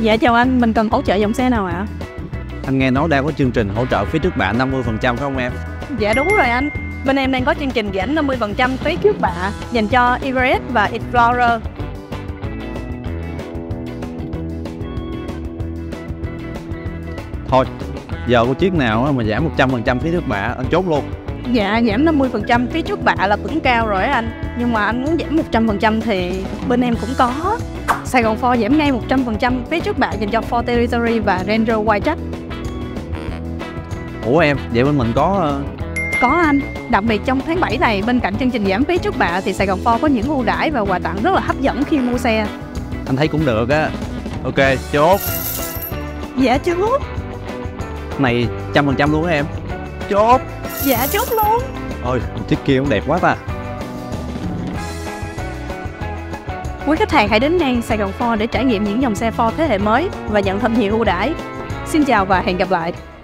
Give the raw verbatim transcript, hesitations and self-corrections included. Dạ chào anh, mình cần hỗ trợ dòng xe nào ạ? Anh nghe nói đang có chương trình hỗ trợ phí trước bạ năm mươi phần trăm phải không em? Dạ đúng rồi anh, bên em đang có chương trình giảm năm mươi phần trăm phí trước bạ dành cho Everest và Explorer. Thôi, giờ có chiếc nào mà giảm một trăm phần trăm phí trước bạ, anh chốt luôn. Dạ, giảm năm mươi phần trăm phí trước bạ là cũng cao rồi anh. Nhưng mà anh muốn giảm một trăm phần trăm thì bên em cũng có. Sài Gòn Ford giảm ngay một trăm phần trăm phí trước bạ dành cho Ford Territory và Ranger Wildtrak. Ủa em, vậy bên mình có... Có anh, đặc biệt trong tháng bảy này, bên cạnh chương trình giảm phí trước bạ thì Sài Gòn Ford có những ưu đãi và quà tặng rất là hấp dẫn khi mua xe. Anh thấy cũng được á. Ok, chốt. Dạ chốt. Này, một trăm phần trăm luôn á em. Chốt. Dạ chốt luôn. Ôi, chiếc kia cũng đẹp quá ta. Quý khách hàng hãy đến ngang Sài Gòn Ford để trải nghiệm những dòng xe Ford thế hệ mới và nhận thêm nhiều ưu đãi. Xin chào và hẹn gặp lại.